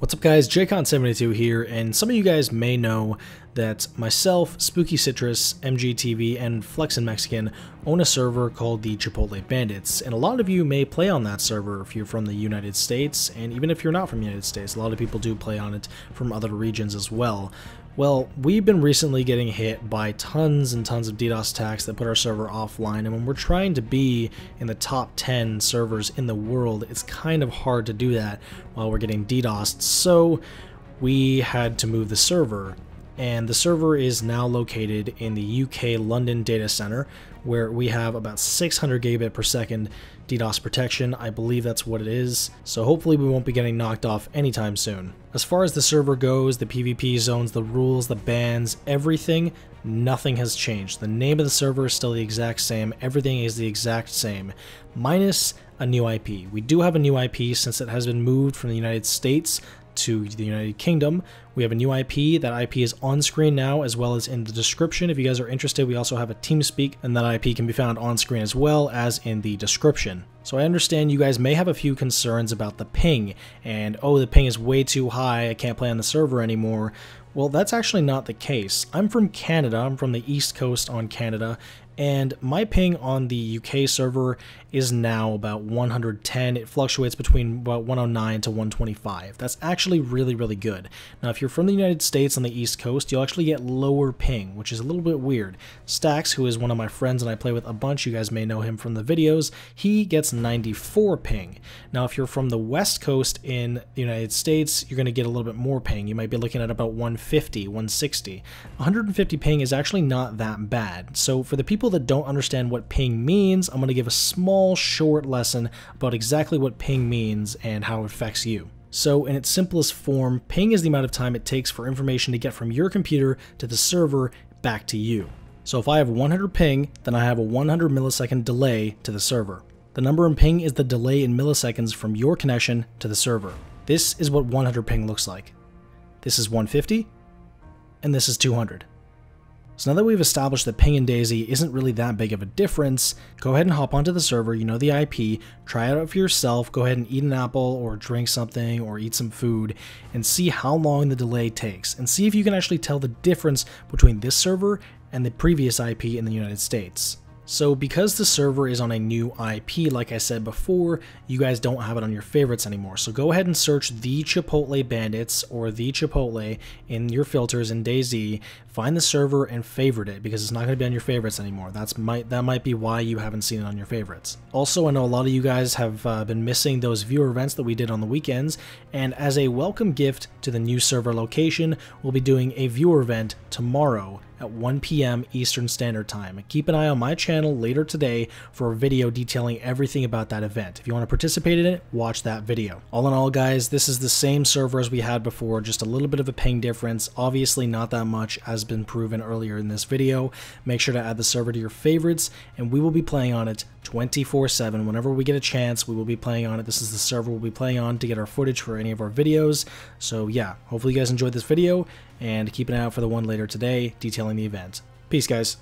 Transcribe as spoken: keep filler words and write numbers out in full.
What's up guys, Jakon seventy-two here, and some of you guys may know that myself, Spooky Citrus, M G T V, and Flexin' Mexican own a server called the Chipotle Bandits, and a lot of you may play on that server if you're from the United States, and even if you're not from the United States, a lot of people do play on it from other regions as well. Well, we've been recently getting hit by tons and tons of DDoS attacks that put our server offline, and when we're trying to be in the top ten servers in the world, it's kind of hard to do that while we're getting DDoSed, so we had to move the server. And the server is now located in the U K London data center, where we have about six hundred gigabit per second DDoS protection. I believe that's what it is, so hopefully we won't be getting knocked off anytime soon. As far as the server goes, the PvP zones, the rules, the bans, everything, nothing has changed. The name of the server is still the exact same, everything is the exact same, minus a new I P. We do have a new I P since it has been moved from the United States to the United Kingdom. We have a new I P. That I P is on screen now as well as in the description. If you guys are interested, we also have a TeamSpeak, and that I P can be found on screen as well as in the description. So I understand you guys may have a few concerns about the ping, and oh, the ping is way too high, I can't play on the server anymore. Well, that's actually not the case. I'm from Canada, I'm from the East Coast on Canada, and my ping on the U K server is now about one hundred ten. It fluctuates between about one oh nine to one twenty-five. That's actually really, really good. Now, if you're from the United States on the East Coast, you'll actually get lower ping, which is a little bit weird. Stacks, who is one of my friends and I play with a bunch, you guys may know him from the videos, he gets ninety-four ping. Now, if you're from the West Coast in the United States, you're going to get a little bit more ping. You might be looking at about one fifty, one sixty. one hundred fifty ping is actually not that bad. So for the people that don't understand what ping means, I'm going to give a small short lesson about exactly what ping means and how it affects you. So in its simplest form, ping is the amount of time it takes for information to get from your computer to the server back to you. So if I have one hundred ping, then I have a one hundred millisecond delay to the server. The number in ping is the delay in milliseconds from your connection to the server. This is what one hundred ping looks like. This is one fifty, and this is two hundred. So now that we've established that ping and DayZ isn't really that big of a difference, go ahead and hop onto the server, you know the I P, try it out for yourself, go ahead and eat an apple or drink something or eat some food, and see how long the delay takes, and see if you can actually tell the difference between this server and the previous I P in the United States. So because the server is on a new I P, like I said before, you guys don't have it on your favorites anymore. So go ahead and search the Chipotle Bandits or the Chipotle in your filters in DayZ, find the server and favorite it, because it's not going to be on your favorites anymore. That's might that might be why you haven't seen it on your favorites. Also, I know a lot of you guys have uh, been missing those viewer events that we did on the weekends, and as a welcome gift to the new server location, we'll be doing a viewer event tomorrow at one p m Eastern Standard Time. Keep an eye on my channel later today for a video detailing everything about that event. If you want to participate in it, watch that video. All in all, guys, this is the same server as we had before, just a little bit of a ping difference. Obviously not that much, as been proven earlier in this video. Make sure to add the server to your favorites, and we will be playing on it twenty-four seven. Whenever we get a chance, we will be playing on it. This is the server we'll be playing on to get our footage for any of our videos. So yeah, hopefully you guys enjoyed this video, and keep an eye out for the one later today detailing the event. Peace, guys.